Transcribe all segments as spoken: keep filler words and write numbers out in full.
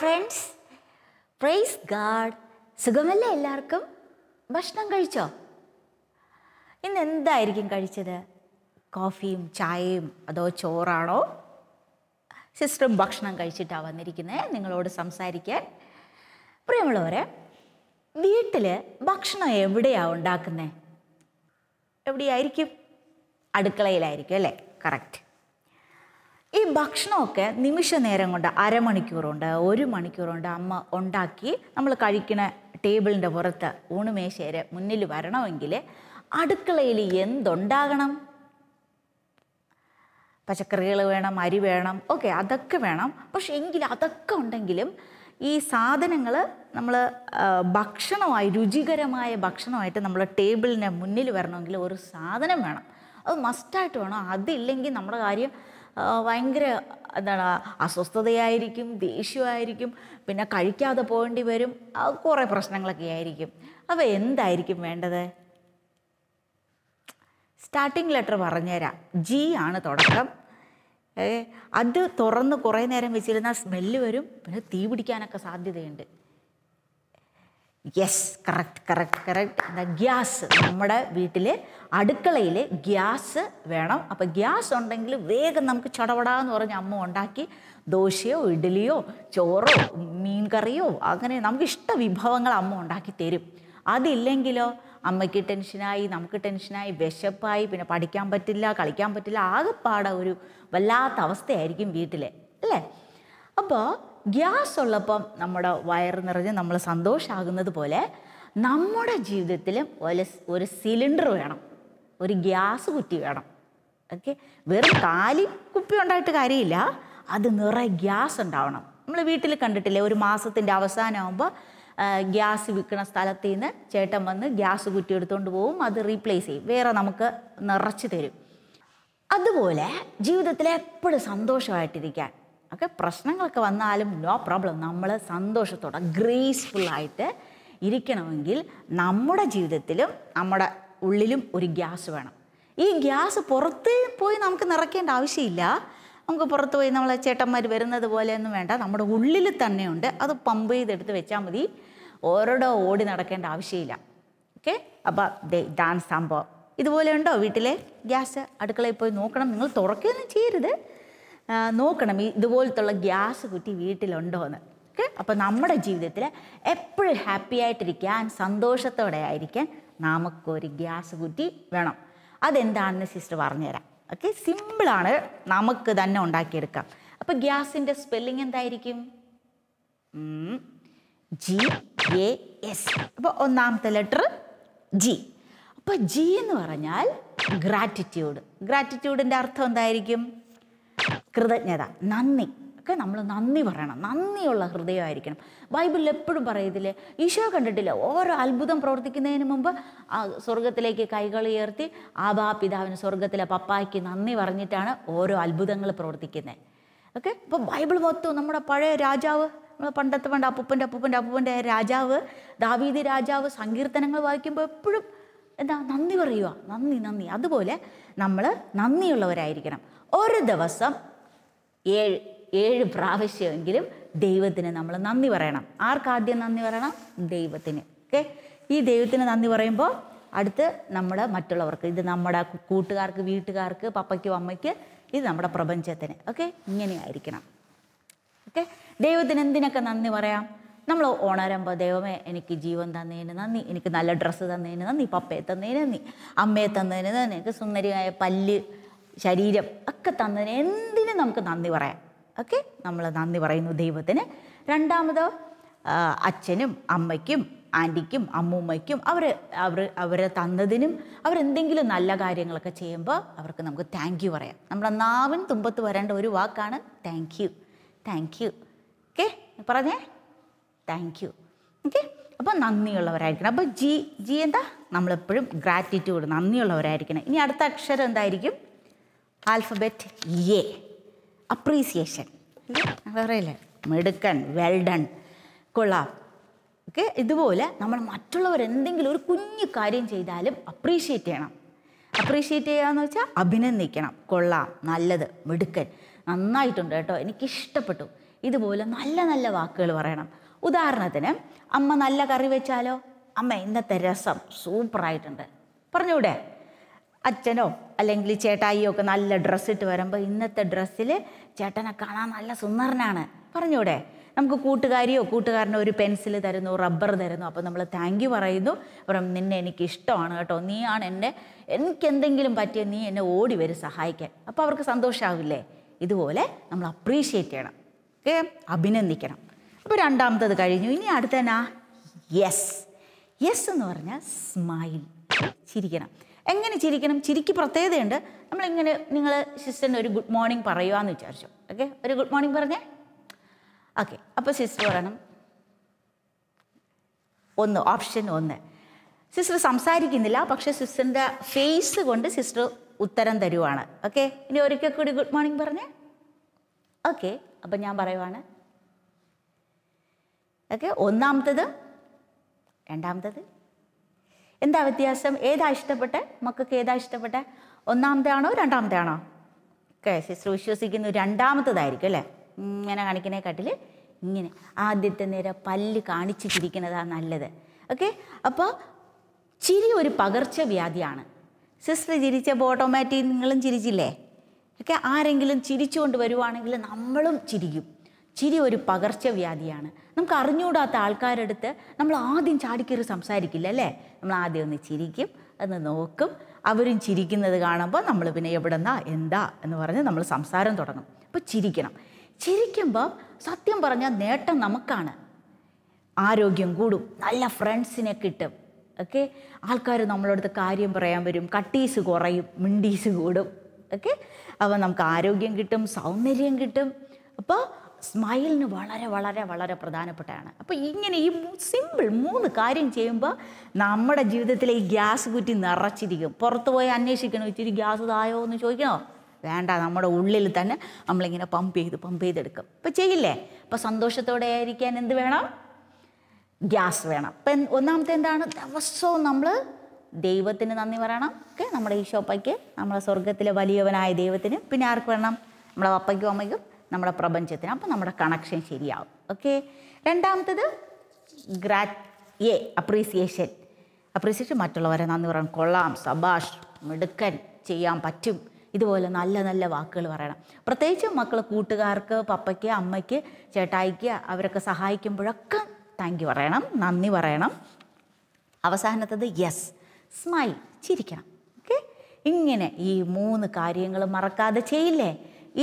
friends, praise God. സുഖമല്ലേ എല്ലാവർക്കും? ഭക്ഷണം കഴിച്ചോ? ഇന്ന് എന്തായിരിക്കും കഴിച്ചത്? കോഫിയും ചായയും അതോ ചോറാണോ? സിസ്റ്ററും ഭക്ഷണം കഴിച്ചിട്ടാണ് വന്നിരിക്കുന്നത് നിങ്ങളോട് സംസാരിക്കാൻ. പ്രിയമുള്ളവരെ, വീട്ടിൽ ഭക്ഷണം എവിടെയാണ് ഉണ്ടാക്കുന്നത്? എവിടെയായിരിക്കും? അടുക്കളയിലായിരിക്കും അല്ലേ? കറക്റ്റ്. ഈ ഭക്ഷണമൊക്കെ നിമിഷ നേരം കൊണ്ട് അരമണിക്കൂറുണ്ട്, ഒരു മണിക്കൂറുണ്ട് അമ്മ ഉണ്ടാക്കി നമ്മൾ കഴിക്കുന്ന ടേബിളിൻ്റെ പുറത്ത് ഊണുമേശയുടെ മുന്നിൽ വരണമെങ്കിൽ അടുക്കളയിൽ എന്തുണ്ടാകണം? പച്ചക്കറികൾ വേണം, അരി വേണം, ഓക്കെ, അതൊക്കെ വേണം. പക്ഷെ എങ്കിൽ അതൊക്കെ ഉണ്ടെങ്കിലും ഈ സാധനങ്ങൾ നമ്മൾ ഭക്ഷണമായി, രുചികരമായ ഭക്ഷണമായിട്ട് നമ്മൾ ടേബിളിന് മുന്നിൽ വരണമെങ്കിൽ ഒരു സാധനം വേണം, അത് മസ്റ്റായിട്ട് വേണം. അതില്ലെങ്കിൽ നമ്മുടെ കാര്യം ഭയങ്കര എന്താണ്, അസ്വസ്ഥതയായിരിക്കും, ദേഷ്യമായിരിക്കും, പിന്നെ കഴിക്കാതെ പോകേണ്ടി വരും, കുറേ പ്രശ്നങ്ങളൊക്കെ ആയിരിക്കും. അപ്പോൾ എന്തായിരിക്കും വേണ്ടത്? സ്റ്റാർട്ടിംഗ് ലെറ്റർ പറഞ്ഞുതരാം. ജി ആണ് തുടക്കം. അത് തുറന്ന് കുറേ നേരം വെച്ചിരുന്നാൽ സ്മെല്ല് വരും, പിന്നെ തീ പിടിക്കാനൊക്കെ സാധ്യതയുണ്ട്. യെസ്, കറക്റ്റ് കറക്റ്റ് കറക്റ്റ് എന്താ, ഗ്യാസ്. നമ്മുടെ വീട്ടിൽ അടുക്കളയിൽ ഗ്യാസ് വേണം. അപ്പോൾ ഗ്യാസ് ഉണ്ടെങ്കിൽ വേഗം നമുക്ക് ചടപടാന്ന് പറഞ്ഞ് അമ്മ ഉണ്ടാക്കി ദോശയോ ഇഡ്ഡലിയോ ചോറോ മീൻ കറിയോ അങ്ങനെ നമുക്ക് ഇഷ്ട വിഭവങ്ങൾ അമ്മ ഉണ്ടാക്കി തരും. അതില്ലെങ്കിലോ അമ്മയ്ക്ക് ടെൻഷനായി, നമുക്ക് ടെൻഷനായി, വിശപ്പായി, പിന്നെ പഠിക്കാൻ പറ്റില്ല, കളിക്കാൻ പറ്റില്ല, ആകെപ്പാടെ ഒരു വല്ലാത്ത അവസ്ഥയായിരിക്കും വീട്ടിൽ, അല്ലേ? അപ്പോൾ ഗ്യാസ് ഉള്ളപ്പം നമ്മുടെ വയറ് നിറഞ്ഞ് നമ്മൾ സന്തോഷമാകുന്നത് പോലെ നമ്മുടെ ജീവിതത്തിലും ഒരു ഒരു സിലിണ്ടർ വേണം, ഒരു ഗ്യാസ് കുറ്റി വേണം. ഓക്കെ, വെറും കാലി കുപ്പി ഉണ്ടായിട്ട് കാര്യമില്ല, അത് നിറയെ ഗ്യാസ് ഉണ്ടാവണം. നമ്മൾ വീട്ടിൽ കണ്ടിട്ടില്ലേ, ഒരു മാസത്തിൻ്റെ അവസാനമാകുമ്പോൾ ഗ്യാസ് വിൽക്കുന്ന സ്ഥലത്ത് നിന്ന് ചേട്ടൻ വന്ന് ഗ്യാസ് കുറ്റി എടുത്തുകൊണ്ട് പോവും, അത് റീപ്ലേസ് ചെയ്യും, വേറെ നമുക്ക് നിറച്ച് തരും. അതുപോലെ ജീവിതത്തിൽ എപ്പോഴും സന്തോഷമായിട്ടിരിക്കാൻ, ഓക്കെ, പ്രശ്നങ്ങളൊക്കെ വന്നാലും നോ പ്രോബ്ലം, നമ്മൾ സന്തോഷത്തോടെ ഗ്രേസ്ഫുള്ളായിട്ട് ഇരിക്കണമെങ്കിൽ നമ്മുടെ ജീവിതത്തിലും നമ്മുടെ ഉള്ളിലും ഒരു ഗ്യാസ് വേണം. ഈ ഗ്യാസ് പുറത്ത് പോയി നമുക്ക് നിറയ്ക്കേണ്ട ആവശ്യമില്ല, നമുക്ക് പുറത്ത് പോയി നമ്മളെ ചേട്ടന്മാർ വരുന്നത് പോലെയൊന്നും വേണ്ട, നമ്മുടെ ഉള്ളിൽ തന്നെയുണ്ട്, അത് പമ്പ് ചെയ്തെടുത്ത് വെച്ചാൽ മതി, ഓരോടോ ഓടി നടക്കേണ്ട ആവശ്യമില്ല. ഓക്കെ, അപ്പോൾ ദേ ഇതാണ് സംഭവം. ഇതുപോലെ ഉണ്ടോ വീട്ടിലെ ഗ്യാസ്? അടുക്കളയിൽ പോയി നോക്കണം, നിങ്ങൾ തുറക്കുകയൊന്നും ചെയ്യരുത്, നോക്കണം ഇതുപോലത്തുള്ള ഗ്യാസ് കുറ്റി വീട്ടിലുണ്ടോ എന്ന്. ഓക്കെ, അപ്പോൾ നമ്മുടെ ജീവിതത്തിൽ എപ്പോഴും ഹാപ്പി ആയിട്ടിരിക്കാൻ, സന്തോഷത്തോടെ ആയിരിക്കാൻ നമുക്കൊരു ഗ്യാസ് കുറ്റി വേണം. അതെന്താണെന്ന് സിസ്റ്റർ പറഞ്ഞുതരാം. ഓക്കെ, സിമ്പിളാണ്, നമുക്ക് തന്നെ ഉണ്ടാക്കിയെടുക്കാം. അപ്പോൾ ഗ്യാസിൻ്റെ സ്പെല്ലിങ് എന്തായിരിക്കും? G A S. അപ്പോൾ ഒന്നാമത്തെ ലെറ്റർ ജി. അപ്പോൾ ജി എന്ന് പറഞ്ഞാൽ ഗ്രാറ്റിറ്റ്യൂഡ്. ഗ്രാറ്റിറ്റ്യൂഡിൻ്റെ അർത്ഥം എന്തായിരിക്കും? കൃതജ്ഞത, നന്ദി. ഒക്കെ നമ്മൾ നന്ദി പറയണം, നന്ദിയുള്ള ഹൃദയമായിരിക്കണം. ബൈബിളിൽ എപ്പോഴും പറയത്തില്ലേ, ഈശോ കണ്ടിട്ടില്ല ഓരോ അത്ഭുതം പ്രവർത്തിക്കുന്നതിന് മുമ്പ് സ്വർഗത്തിലേക്ക് കൈകൾ ഉയർത്തി ആബാ പിതാവിന്, സ്വർഗത്തിലെ പപ്പായ്ക്ക് നന്ദി പറഞ്ഞിട്ടാണ് ഓരോ അത്ഭുതങ്ങൾ പ്രവർത്തിക്കുന്നത്. ഓക്കെ, അപ്പോൾ ബൈബിൾ മൊത്തം നമ്മുടെ പഴയ രാജാവ്, നമ്മൾ പണ്ടത്തെ പണ്ട് അപ്പൂപ്പൻ്റെ അപ്പൂപ്പൻ്റെ അപ്പൂപ്പൻ്റെ രാജാവ് ദാവീദ് രാജാവ്, സങ്കീർത്തനങ്ങൾ വായിക്കുമ്പോൾ എപ്പോഴും എന്താ, നന്ദി പറയുക, നന്ദി നന്ദി. അതുപോലെ നമ്മൾ നന്ദിയുള്ളവരായിരിക്കണം. ഒരു ദിവസം ഏഴ് ഏഴ് പ്രാവശ്യമെങ്കിലും ദൈവത്തിന് നമ്മൾ നന്ദി പറയണം. ആർക്കാദ്യം നന്ദി പറയണം? ദൈവത്തിന്. ഓക്കെ, ഈ ദൈവത്തിന് നന്ദി പറയുമ്പോൾ അടുത്ത് നമ്മുടെ മറ്റുള്ളവർക്ക്, ഇത് നമ്മുടെ കൂട്ടുകാർക്ക്, വീട്ടുകാർക്ക്, പപ്പയ്ക്കും അമ്മയ്ക്ക്, ഇത് നമ്മുടെ പ്രപഞ്ചത്തിന്. ഓക്കെ, ഇങ്ങനെയായിരിക്കണം. ഓക്കെ, ദൈവത്തിന് എന്തിനൊക്കെ നന്ദി പറയാം? നമ്മൾ ഓണരുമ്പോൾ ദൈവമേ എനിക്ക് ജീവൻ തന്നതിന് നന്ദി, എനിക്ക് നല്ല ഡ്രസ്സ് തന്നതിന് നന്ദി, പപ്പയെ തന്നതിന് നന്ദി, അമ്മയെ തന്നതിന് നന്ദി, എനിക്ക് സുന്ദരിയായ പല്ല്, ശരീരം ഒക്കെ തന്നതിന്, എന്തിനും നമുക്ക് നന്ദി പറയാം. ഓക്കെ, നമ്മൾ നന്ദി പറയുന്നു ദൈവത്തിന്. രണ്ടാമതോ അച്ഛനും അമ്മയ്ക്കും ആൻറ്റിക്കും അമ്മൂമ്മയ്ക്കും അവർ അവർ അവരെ തന്നതിനും അവരെന്തെങ്കിലും നല്ല കാര്യങ്ങളൊക്കെ ചെയ്യുമ്പോൾ അവർക്ക് നമുക്ക് താങ്ക് യു പറയാം. നമ്മുടെ നാവിൻ തുമ്പത്ത് വരേണ്ട ഒരു വാക്കാണ് thank you. Thank you, okay, പറഞ്ഞേ താങ്ക് യു. ഓക്കെ, അപ്പോൾ നന്ദിയുള്ളവരായിരിക്കണം. അപ്പോൾ ജി ജി എന്താ, നമ്മളെപ്പോഴും ഗ്രാറ്റിറ്റ്യൂഡ്, നന്ദിയുള്ളവരായിരിക്കണം. ഇനി അടുത്ത അക്ഷരം എന്തായിരിക്കും? Alphabet A, appreciation. പറയല്ലേ, മിടുക്കൻ, വെൽ ഡൺ, കൊള്ളാം. ഓക്കെ, ഇതുപോലെ നമ്മൾ മറ്റുള്ളവരെന്തെങ്കിലും ഒരു കുഞ്ഞു കാര്യം ചെയ്താലും അപ്രീഷിയേറ്റ് ചെയ്യണം. അപ്രീഷിയേറ്റ് ചെയ്യാന്ന് വെച്ചാൽ അഭിനന്ദിക്കണം, കൊള്ളാം, നല്ലത്, മിടുക്കൻ, നന്നായിട്ടുണ്ട് കേട്ടോ, എനിക്കിഷ്ടപ്പെട്ടു, ഇതുപോലെ നല്ല നല്ല വാക്കുകൾ പറയണം. ഉദാഹരണത്തിന്, അമ്മ നല്ല കറി വെച്ചാലോ, അമ്മ ഇന്നത്തെ രസം സൂപ്പറായിട്ടുണ്ട് പറഞ്ഞൂടെ. അച്ഛനോ അല്ലെങ്കിൽ ചേട്ടായിയോ ഒക്കെ നല്ല ഡ്രസ്സിട്ട് വരുമ്പോൾ ഇന്നത്തെ ഡ്രസ്സിൽ ചേട്ടനെ കാണാൻ നല്ല സുന്ദരനാണ് പറഞ്ഞൂടെ. നമുക്ക് കൂട്ടുകാരിയോ കൂട്ടുകാരനോ ഒരു പെൻസിൽ തരുന്നു, റബ്ബർ തരുന്നു, അപ്പോൾ നമ്മൾ താങ്ക് യു പറയുന്നു. അപ്പം നിന്നെ എനിക്ക് ഇഷ്ടമാണ് കേട്ടോ, നീയാണ് എൻ്റെ എനിക്കെന്തെങ്കിലും പറ്റിയ നീ എന്നെ ഓടി വരും സഹായിക്കാൻ. അപ്പോൾ അവർക്ക് സന്തോഷമാവില്ലേ. ഇതുപോലെ നമ്മൾ അപ്രീഷിയേറ്റ് ചെയ്യണം, ഓക്കെ, അഭിനന്ദിക്കണം. അപ്പോൾ രണ്ടാമത്തത് കഴിഞ്ഞു. ഇനി അടുത്തന്നാ യെസ്. യെസ് എന്ന് പറഞ്ഞാൽ സ്മൈൽ, ചിരിക്കണം. എങ്ങനെ ചിരിക്കണം? ചിരിക്ക് പ്രത്യേകതയുണ്ട്. നമ്മളിങ്ങനെ, നിങ്ങൾ സിസ്റ്ററിന് ഒരു ഗുഡ് മോർണിംഗ് പറയുകയെന്ന് വിചാരിച്ചു, ഓക്കെ, ഒരു ഗുഡ് മോർണിംഗ് പറഞ്ഞേ, ഓക്കെ. അപ്പോൾ സിസ്റ്റർ പറയണം, ഒന്ന് ഓപ്ഷൻ ഒന്ന്, സിസ്റ്റർ സംസാരിക്കുന്നില്ല, പക്ഷേ സിസ്റ്ററിൻ്റെ ഫേസ് കൊണ്ട് സിസ്റ്റർ ഉത്തരം തരുവാണ്, ഓക്കെ. ഇനി ഒരിക്കൽ കൂടി ഗുഡ് മോർണിംഗ് പറഞ്ഞേ, ഓക്കെ. അപ്പം ഞാൻ പറയുവാണ്, ഓക്കെ. ഒന്നാമത്തത് രണ്ടാമത്തത് എന്താ വ്യത്യാസം? ഏതാ ഇഷ്ടപ്പെട്ടെ? മക്കൾക്ക് ഏതാ ഇഷ്ടപ്പെട്ടെ? ഒന്നാമതാണോ രണ്ടാമതാണോ? ഓക്കെ, സിസ്റ്റർ വിശ്വസിക്കുന്നു രണ്ടാമത്തതായിരിക്കും അല്ലേ. ഇങ്ങനെ കാണിക്കുന്നതിനെക്കാട്ടിൽ ഇങ്ങനെ ആദ്യത്തെ നേരെ പല്ല് കാണിച്ച് ചിരിക്കുന്നതാണ് നല്ലത്, ഓക്കെ. അപ്പോൾ ചിരി ഒരു പകർച്ചവ്യാധിയാണ്. സിസ്റ്റർ ചിരിച്ചപ്പോൾ ഓട്ടോമാറ്റിക് നിങ്ങളും ചിരിച്ചില്ലേ, ഓക്കെ. ആരെങ്കിലും ചിരിച്ചുകൊണ്ട് വരുവാണെങ്കിൽ നമ്മളും ചിരിക്കും. ചിരി ഒരു പകർച്ചവ്യാധിയാണ്. നമുക്ക് അറിഞ്ഞുകൂടാത്ത ആൾക്കാരെടുത്ത് നമ്മൾ ആദ്യം ചാടിക്കയറി സംസാരിക്കില്ല അല്ലേ. നമ്മൾ ആദ്യം ഒന്ന് ചിരിക്കും, ഒന്ന് നോക്കും, അവരും ചിരിക്കുന്നത് കാണുമ്പോൾ നമ്മൾ പിന്നെ എവിടെന്നാ എന്താ എന്ന് പറഞ്ഞ് നമ്മൾ സംസാരം തുടങ്ങും. അപ്പോൾ ചിരിക്കണം. ചിരിക്കുമ്പോൾ സത്യം പറഞ്ഞാൽ നേട്ടം നമുക്കാണ്. ആരോഗ്യം കൂടും, നല്ല ഫ്രണ്ട്സിനെ കിട്ടും, ഓക്കെ. ആൾക്കാർ നമ്മളടുത്ത് കാര്യം പറയാൻ വരും, കട്ടീസ് കുറയും, മിണ്ടീസ് കൂടും, ഓക്കെ. അപ്പോൾ നമുക്ക് ആരോഗ്യം കിട്ടും, സൗന്ദര്യം കിട്ടും. അപ്പോൾ സ്മൈലിന് വളരെ വളരെ വളരെ പ്രധാനപ്പെട്ടതാണ്. അപ്പോൾ ഇങ്ങനെ ഈ സിമ്പിൾ മൂന്ന് കാര്യം ചെയ്യുമ്പോൾ നമ്മുടെ ജീവിതത്തിലെ ഈ ഗ്യാസ് കുറ്റി നിറച്ചിരിക്കും. പുറത്ത് പോയി അന്വേഷിക്കണോ ഇച്ചിരി ഗ്യാസ് തായോ എന്ന് ചോദിക്കണോ? വേണ്ട, നമ്മുടെ ഉള്ളിൽ തന്നെ നമ്മളിങ്ങനെ പമ്പ് ചെയ്ത് പമ്പ് ചെയ്തെടുക്കും. ഇപ്പം ചെയ്യില്ലേ. അപ്പം സന്തോഷത്തോടെ ആയിരിക്കാൻ എന്ത് വേണം? ഗ്യാസ് വേണം. ഇപ്പം ഒന്നാമത്തെ എന്താണ്? ദിവസവും നമ്മൾ ദൈവത്തിന് നന്ദി പറയണം, ഓക്കെ. നമ്മുടെ ഈശോപ്പയ്ക്ക്, നമ്മുടെ സ്വർഗത്തിലെ വലിയവനായ ദൈവത്തിന്. പിന്നെ ആർക്ക് വേണം? നമ്മുടെ അപ്പയ്ക്കും അമ്മയ്ക്കും, നമ്മുടെ പ്രപഞ്ചത്തിന്. അപ്പം നമ്മുടെ കണക്ഷൻ ശരിയാവും, ഓക്കെ. രണ്ടാമത്തത് ഗ്രാറ്റ് അപ്രീസിയേഷൻ. അപ്രീസിയേഷൻ മറ്റുള്ളവരെ നന്ദി പറയണം. കൊള്ളാം, സബാഷ്, മിടുക്കൻ, ചെയ്യാൻ പറ്റും, ഇതുപോലെ നല്ല നല്ല വാക്കുകൾ പറയണം. പ്രത്യേകിച്ച് മക്കൾ കൂട്ടുകാർക്ക്, പപ്പയ്ക്ക്, അമ്മയ്ക്ക്, ചേട്ടായിക്ക്, അവരൊക്കെ സഹായിക്കുമ്പോഴൊക്കെ താങ്ക് യു പറയണം, നന്ദി പറയണം. അവസാനത്തത് യെസ്, സ്മൈൽ, ചിരിക്കണം, ഓക്കെ. ഇങ്ങനെ ഈ മൂന്ന് കാര്യങ്ങൾ മറക്കാതെ ചെയ്യില്ലേ.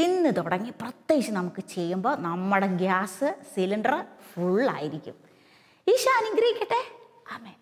ഇന്ന് തുടങ്ങി പ്രത്യേകിച്ച് നമുക്ക് ചെയ്യുമ്പോൾ നമ്മുടെ ഗ്യാസ് സിലിണ്ടർ ഫുള്ളായിരിക്കും. ഈശോ അനുഗ്രഹിക്കട്ടെ. ആമേൻ.